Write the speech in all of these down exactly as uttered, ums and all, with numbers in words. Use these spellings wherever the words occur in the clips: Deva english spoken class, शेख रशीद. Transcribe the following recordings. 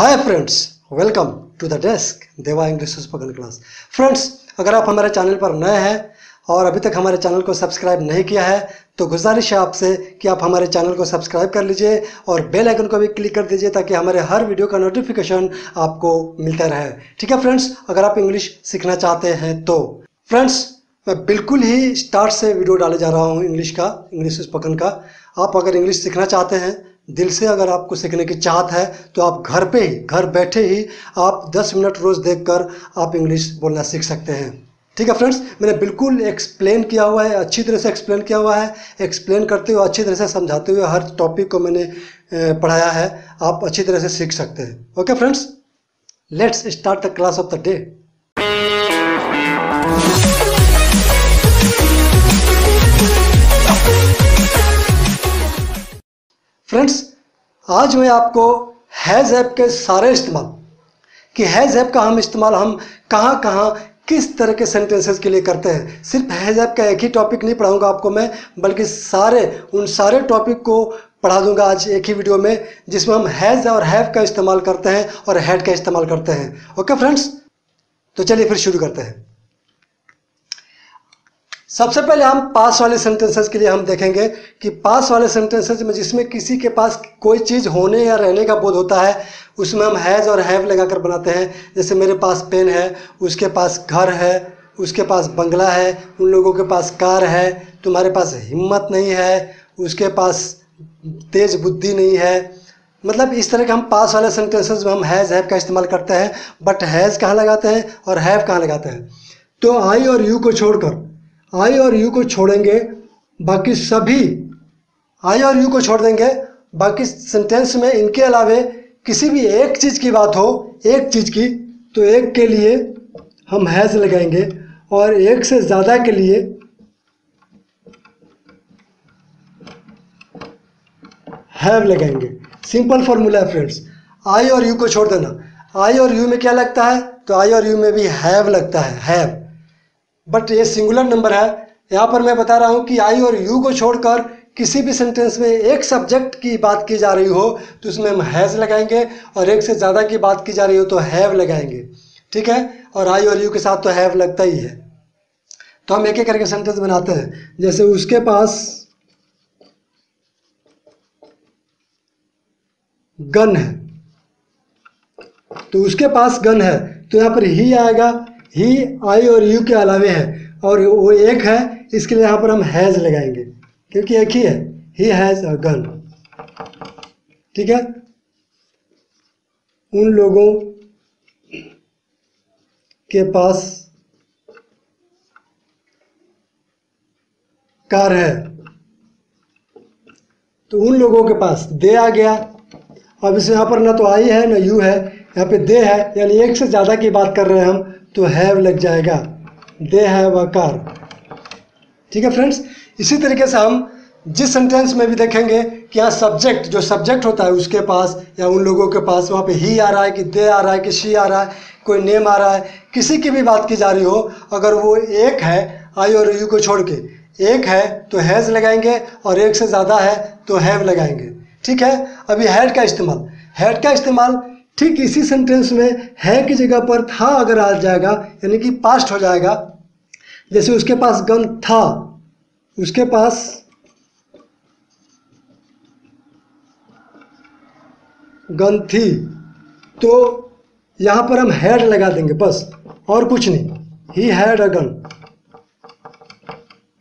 Hi friends, welcome to the desk Deva English spoken class. Friends, अगर आप हमारे channel पर नए हैं और अभी तक हमारे चैनल को सब्सक्राइब नहीं किया है तो गुजारिश है आपसे कि आप हमारे चैनल को सब्सक्राइब कर लीजिए और बेल आइकन को भी क्लिक कर दीजिए ताकि हमारे हर वीडियो का नोटिफिकेशन आपको मिलता रहे। ठीक है फ्रेंड्स, अगर आप इंग्लिश सीखना चाहते हैं तो फ्रेंड्स मैं बिल्कुल ही स्टार्ट से वीडियो डाले जा रहा हूँ इंग्लिश का, इंग्लिश स्पोकन का। आप अगर इंग्लिश सीखना चाहते हैं, दिल से अगर आपको सीखने की चाहत है तो आप घर पे ही, घर बैठे ही आप दस मिनट रोज़ देखकर आप इंग्लिश बोलना सीख सकते हैं। ठीक है फ्रेंड्स, मैंने बिल्कुल एक्सप्लेन किया हुआ है, अच्छी तरह से एक्सप्लेन किया हुआ है। एक्सप्लेन करते हुए, अच्छी तरह से समझाते हुए हर टॉपिक को मैंने पढ़ाया है, आप अच्छी तरह से सीख सकते हैं। Okay friends, let's start the class of the day. Friends, आज मैं आपको हैज़ ऐप के सारे इस्तेमाल कि हैज़ ऐप का हम इस्तेमाल हम कहां कहां किस तरह के सेंटेंसेस के लिए करते हैं। सिर्फ हैज़ ऐप का एक ही टॉपिक नहीं पढ़ाऊंगा आपको मैं, बल्कि सारे उन सारे टॉपिक को पढ़ा दूंगा आज एक ही वीडियो में, जिसमें हम हैज़ और हैव का इस्तेमाल करते हैं और हैड का इस्तेमाल करते हैं। ओके फ्रेंड्स, तो चलिए फिर शुरू करते हैं। सबसे पहले हम पास वाले सेंटेंसेस के लिए हम देखेंगे कि पास वाले सेंटेंसेस में जिसमें किसी के पास कोई चीज़ होने या रहने का बोध होता है उसमें हम हैज़ और हैव लगाकर बनाते हैं। जैसे मेरे पास पेन है, उसके पास घर है, उसके पास बंगला है, उन लोगों के पास कार है, तुम्हारे पास हिम्मत नहीं है, उसके पास तेज बुद्धि नहीं है। मतलब इस तरह के हम पास वाले सेंटेंसेस में हम हैज़ हैव का इस्तेमाल करते हैं। बट हैज़ कहाँ लगाते हैं और हैव कहाँ लगाते हैं? तो आई और यू को छोड़कर, आई और यू को छोड़ेंगे, बाकी सभी आई और यू को छोड़ देंगे, बाकी सेंटेंस में इनके अलावे किसी भी एक चीज़ की बात हो, एक चीज़ की, तो एक के लिए हम हैज़ लगाएंगे और एक से ज़्यादा के लिए हैव लगाएंगे। सिंपल फार्मूला है फ्रेंड्स, आई और यू को छोड़ देना। आई और यू में क्या लगता है? तो आई और यू में भी हैव लगता है, हैव, बट ये सिंगुलर नंबर है। यहाँ पर मैं बता रहा हूँ कि आई और यू को छोड़कर किसी भी सेंटेंस में एक सब्जेक्ट की बात की जा रही हो तो उसमें हम हैज़ लगाएंगे और एक से ज़्यादा की बात की जा रही हो तो हैव लगाएंगे। ठीक है, और आई और यू के साथ तो हैव लगता ही है। तो हम एक एक करके सेंटेंस बनाते हैं। जैसे उसके पास गन है, तो उसके पास गन है, तो यहाँ पर ही आएगा, ही आई और यू के अलावे है और वो एक है, इसके लिए यहाँ पर हम हैज़ लगाएंगे क्योंकि एक ही है, ही हैज़ अ गन। ठीक है, उन लोगों के पास कार है, तो उन लोगों के पास दे आ गया। अब इसे यहाँ पर ना तो आई है ना यू है, यहाँ पे दे है, यानी एक से ज़्यादा की बात कर रहे हैं हम, तो हैव लग जाएगा, दे हैव अ कार। ठीक है फ्रेंड्स, इसी तरीके से हम जिस सेंटेंस में भी देखेंगे कि यहाँ सब्जेक्ट, जो सब्जेक्ट होता है उसके पास या उन लोगों के पास, वहाँ पे ही आ रहा है कि दे आ रहा है कि शी आ रहा है, कोई नेम आ रहा है, किसी की भी बात की जा रही हो, अगर वो एक है, आई और यू को छोड़ के एक है तो हैज़ लगाएंगे और एक से ज़्यादा है तो हैव लगाएंगे। ठीक है, अभी हैड का इस्तेमाल, हैड का इस्तेमाल ठीक इसी सेंटेंस में है की जगह पर था अगर आ जाएगा, यानी कि पास्ट हो जाएगा। जैसे उसके पास गन था, उसके पास गन थी, तो यहाँ पर हम हैड लगा देंगे, बस और कुछ नहीं, ही हैड अ गन।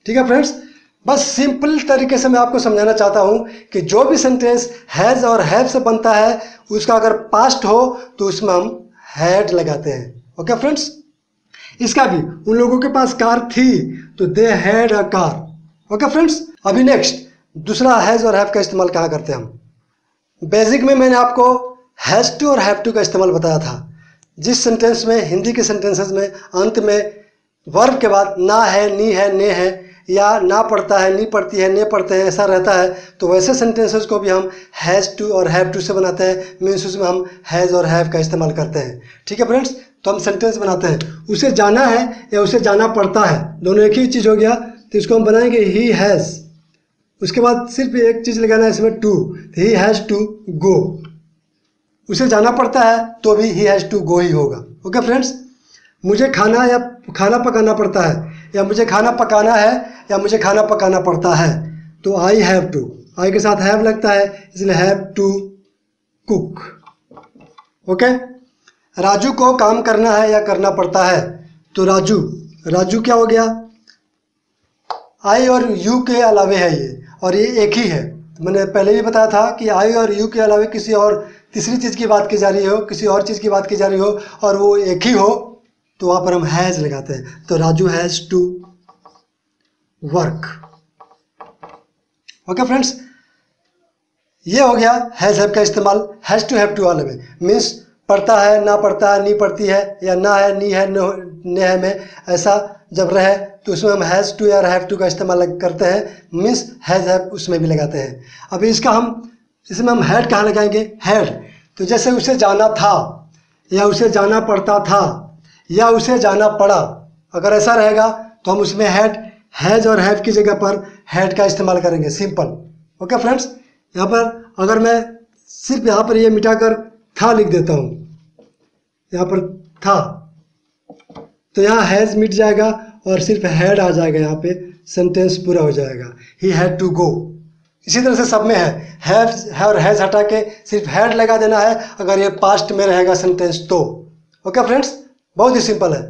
ठीक है फ्रेंड्स, बस सिंपल तरीके से मैं आपको समझाना चाहता हूँ कि जो भी सेंटेंस हैज़ और हैव से बनता है उसका अगर पास्ट हो तो उसमें हम हैड लगाते हैं। ओके फ्रेंड्स, इसका भी उन लोगों के पास कार थी तो they had a car. Okay friends, अभी नेक्स्ट दूसरा हैज़ और हैव का इस्तेमाल कहाँ करते हैं हम। बेसिक में मैंने आपको हैज़ टू और हैव टू का इस्तेमाल बताया था। जिस सेंटेंस में, हिंदी के सेंटेंसेस में अंत में वर्ब के बाद ना है, नी है, ने है, या ना पड़ता है, नी पड़ती है, ने पड़ते हैं, ऐसा रहता है, तो वैसे सेंटेंसेस को भी हम हैज़ टू और हैव टू से बनाते हैं। मीन्स उसमें हम हैज़ और हैव का इस्तेमाल करते हैं। ठीक है फ्रेंड्स, तो हम सेंटेंस बनाते हैं, उसे जाना है या उसे जाना पड़ता है, दोनों एक ही चीज़ हो गया, तो इसको हम बनाएंगे ही हैज़, उसके बाद सिर्फ एक चीज़ लगाना है इसमें to, he has to go. उसे जाना पड़ता है तो भी ही हैज़ टू गो ही होगा। ओके फ्रेंड्स, मुझे खाना या खाना पकाना पड़ता है या मुझे खाना पकाना है या मुझे खाना पकाना पड़ता है तो आई हैव टू, आई के साथ हैव लगता है इसलिए have to cook. Okay, Raju को काम करना है या करना पड़ता है तो राजू, राजू क्या हो गया, आई और यू के अलावे है ये और ये एक ही है। मैंने पहले भी बताया था कि आई और यू के अलावा किसी और तीसरी चीज़ की बात की जा रही हो, किसी और चीज़ की बात की जा रही हो और वो एक ही हो तो वहाँ पर हम हैज़ लगाते हैं। तो Raju has to work. Okay friends, ये हो गया हैज़ हैव का इस्तेमाल। हैज़ टू हैव टू वाले में मीन्स पढ़ता है, ना पढ़ता है, नी पढ़ती है या ना है, नी है, नो ने है में ऐसा जब रहे तो उसमें हम हैज़ टू या हैव टू का इस्तेमाल करते हैं। मीन्स हैज़ हैव उसमें भी लगाते हैं। अब इसका हम इसमें हम हैड कहाँ लगाएंगे, हैड तो जैसे उसे जाना था या उसे जाना पड़ता था या उसे जाना पड़ा, अगर ऐसा रहेगा तो हम उसमें हैड हैज़ और हैव की जगह पर हैड का इस्तेमाल करेंगे, सिंपल। ओके फ्रेंड्स, यहाँ पर अगर मैं सिर्फ यहाँ पर ये मिटाकर था लिख देता हूँ, यहाँ पर था तो यहाँ हैज़ मिट जाएगा और सिर्फ हैड आ जाएगा, यहाँ पे सेंटेंस पूरा हो जाएगा। He had to go. इसी तरह से सब में है, हैव है और हैज़ हटा के सिर्फ हैड लगा देना है अगर ये पास्ट में रहेगा सेंटेंस तो। ओके फ्रेंड्स, बहुत ही सिंपल है।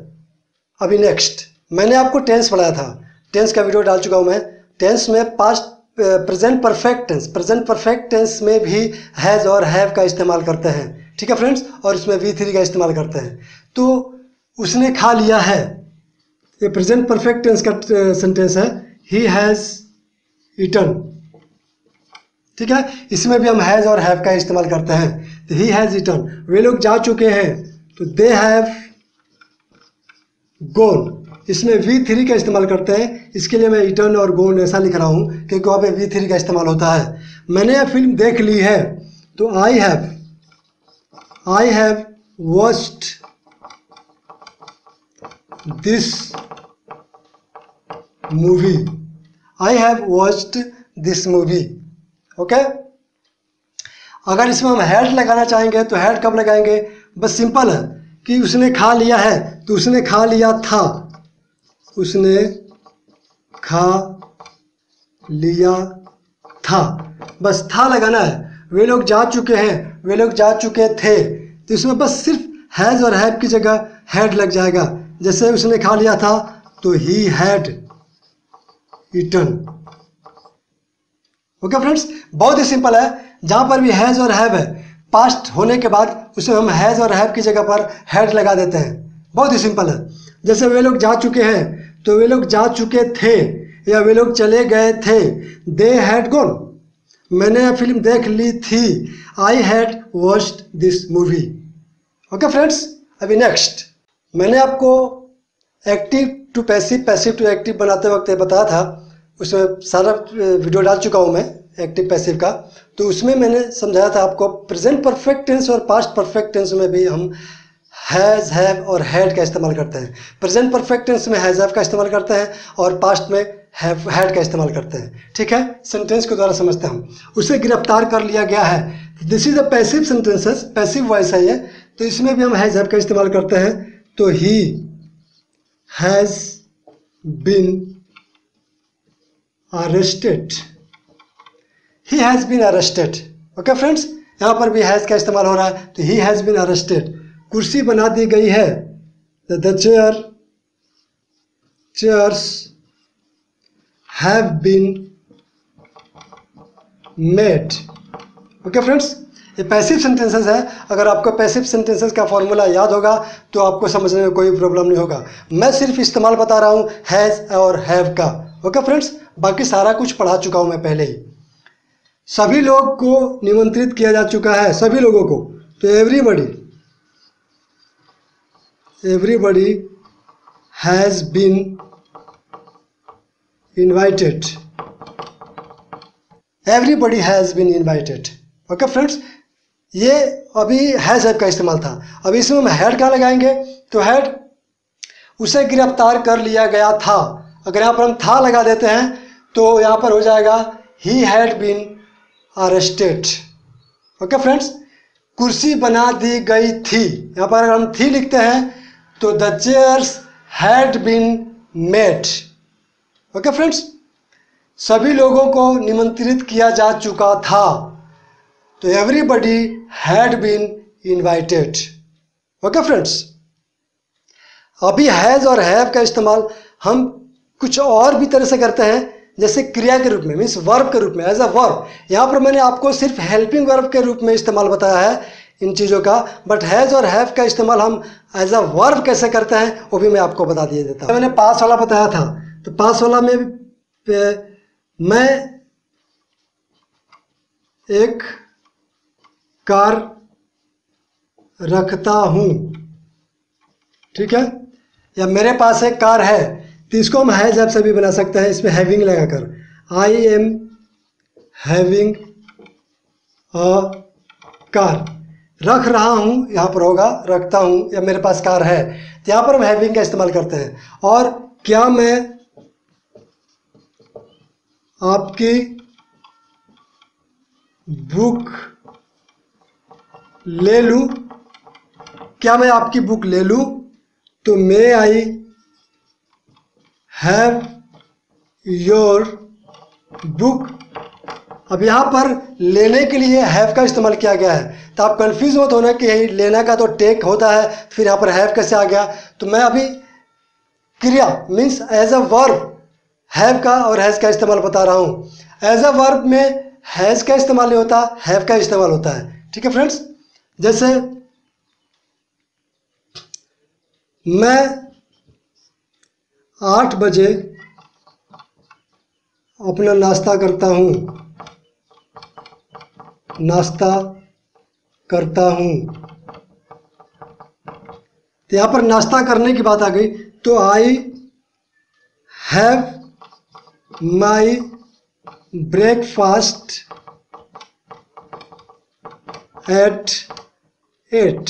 अभी नेक्स्ट, मैंने आपको टेंस पढ़ाया था, टेंस का वीडियो डाल चुका हूँ मैं। टेंस में past present perfect tense, present perfect tense में भी हैज़ और हैव का इस्तेमाल करते हैं, ठीक है फ्रेंड्स, और इसमें वी थ्री का इस्तेमाल करते हैं। तो उसने खा लिया है, ये प्रेजेंट परफेक्ट टेंस का सेंटेंस है। ही हैज़ ईटन, ठीक है, इसमें भी हम हैज़ और हैव का इस्तेमाल करते हैं। तो ही हैज़ ईटन, वे लोग जा चुके हैं तो दे हैव गोन, इसमें वी थ्री का इस्तेमाल करते हैं। इसके लिए मैं ईटन और गोन ऐसा लिख रहा हूँ क्योंकि वहाँ पे वी थ्री का इस्तेमाल होता है। मैंने यह फिल्म देख ली है तो I have I have watched this movie, I have watched this movie. Okay, अगर इसमें हम हैड लगाना चाहेंगे तो हैड कब लगाएंगे, बस सिंपल है कि उसने खा लिया है तो उसने खा लिया था, उसने खा लिया था, बस था लगाना है। वे लोग जा चुके हैं, वे लोग जा चुके थे तो इसमें बस सिर्फ हैज़ और हैव की जगह हैड लग जाएगा। जैसे उसने खा लिया था तो he had eaten. Okay friends, बहुत ही सिंपल है। जहाँ पर भी हैज़ और हैव है पास्ट होने के बाद उसे हम हैज़ और हैव की जगह पर हैड लगा देते हैं, बहुत ही सिंपल है। जैसे वे लोग जा चुके हैं तो वे लोग जा चुके थे या वे लोग चले गए थे, दे हैड गोन। मैंने यह फिल्म देख ली थी, I had watched this movie. Okay friends, अभी नेक्स्ट, मैंने आपको active to passive, passive to active बनाते वक्त बताया था, उसमें सारा वीडियो डाल चुका हूँ मैं एक्टिव पैसिव का। तो उसमें मैंने समझाया था आपको प्रेजेंट परफेक्ट टेंस और पास्ट परफेक्ट टेंस में भी हम हैज़ हैव और हैड का इस्तेमाल करते हैं। प्रेजेंट परफेक्ट टेंस में हैज़ हैव का इस्तेमाल करते हैं और पास्ट में हैव हैड का इस्तेमाल करते हैं, ठीक है। सेंटेंस के द्वारा समझते हैं हम, उसे गिरफ्तार कर लिया गया है, this is a passive sentences, passive voice है ये, तो इसमें भी हम हैज़ हैव का इस्तेमाल करते हैं। तो he has been arrested, he has been arrested. Okay friends, यहाँ पर भी हैज़ का इस्तेमाल हो रहा है तो ही हैज़ बीन अरेस्टेड। कुर्सी बना दी गई है, the chair chairs have been made. Okay friends, ये पैसिव सेंटेंसेस है। अगर आपको पैसिव सेंटेंसेस का फॉर्मूला याद होगा तो आपको समझने में कोई प्रॉब्लम नहीं होगा। मैं सिर्फ इस्तेमाल बता रहा हूँ हैज़ और हैव का। ओके फ्रेंड्स, बाकी सारा कुछ पढ़ा चुका हूँ मैं पहले ही। सभी लोग को निमंत्रित किया जा चुका है, सभी लोगों को, तो everybody everybody has been invited, everybody has been invited. Okay friends, ये अभी हैज़ हैव का इस्तेमाल था। अब इसमें हम हैड कहाँ लगाएंगे, तो हैड उसे गिरफ्तार कर लिया गया था, अगर यहाँ पर हम था लगा देते हैं तो यहाँ पर हो जाएगा he had been arrested. Okay friends, कुर्सी बना दी गई थी। यहाँ पर हम थी लिखते हैं तो the chairs had been made. Okay friends, सभी लोगों को निमंत्रित किया जा चुका था तो everybody had been invited. Okay friends, अभी हैज और हैव का इस्तेमाल हम कुछ और भी तरह से करते हैं, जैसे क्रिया के रूप में, मीन्स वर्ब के रूप में, एज अ वर्ब। यहाँ पर मैंने आपको सिर्फ हेल्पिंग वर्ब के रूप में इस्तेमाल बताया है इन चीज़ों का, बट हैज और हैव का इस्तेमाल हम एज अ वर्ब कैसे करते हैं वो भी मैं आपको बता दिया देता हूँ। मैंने पास वाला बताया था तो पास वाला में मैं एक कार रखता हूँ, ठीक है, या मेरे पास एक कार है, तो इसको हम हैज ऐप से भी बना सकते हैं, इसमें हैविंग लगाकर। I am having a car, रख रहा हूँ यहाँ पर होगा रखता हूँ, या मेरे पास कार है तो यहाँ पर हम हैविंग का इस्तेमाल करते हैं। और क्या मैं आपकी बुक ले लूँ, क्या मैं आपकी बुक ले लूँ, तो may I have your book. अब यहाँ पर लेने के लिए हैव का इस्तेमाल किया गया है, तो आप कन्फ्यूज मत होना कि लेना का तो टेक होता है, फिर यहाँ पर हैव कैसे आ गया। तो मैं अभी क्रिया means as a verb have का और हैज का इस्तेमाल बता रहा हूँ। एज अ वर्ब में हैज का इस्तेमाल नहीं होता, हैव का इस्तेमाल होता है, ठीक है फ्रेंड्स। जैसे मैं आठ बजे अपना नाश्ता करता हूँ, नाश्ता करता हूँ, तो यहाँ पर नाश्ता करने की बात आ गई, तो I have my breakfast at eight.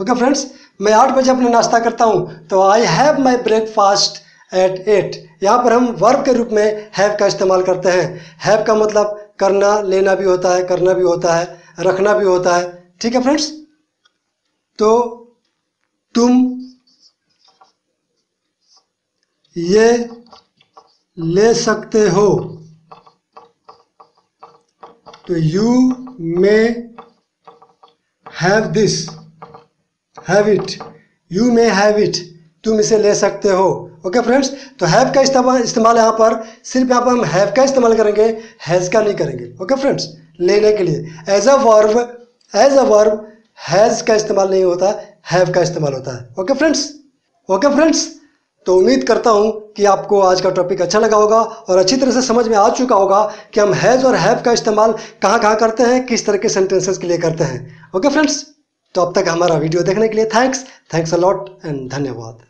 Okay friends, मैं आठ बजे अपना नाश्ता करता हूँ तो I have my breakfast at eight. यहाँ पर हम वर्ब के रूप में हैव का इस्तेमाल करते हैं। हैव का मतलब करना, लेना भी होता है, करना भी होता है, रखना भी होता है, ठीक है फ्रेंड्स। तो तुम ये ले सकते हो, तो you may have this, have it, you may have it, तुम इसे ले सकते हो। ओके फ्रेंड्स, तो हैव का इस्तेमाल इस्तेमाल यहाँ पर सिर्फ यहाँ पर हम हैव का इस्तेमाल करेंगे, हैज का नहीं करेंगे। ओके फ्रेंड्स, लेने के लिए as a verb, as a verb has का इस्तेमाल नहीं होता, हैव का इस्तेमाल होता है। ओके फ्रेंड्स, ओके फ्रेंड्स, तो उम्मीद करता हूं कि आपको आज का टॉपिक अच्छा लगा होगा और अच्छी तरह से समझ में आ चुका होगा कि हम हैज और हैव का इस्तेमाल कहां कहां करते हैं, किस तरह के सेंटेंसेस के लिए करते हैं। ओके फ्रेंड्स, तो अब तक हमारा वीडियो देखने के लिए thanks, thanks a lot and धन्यवाद।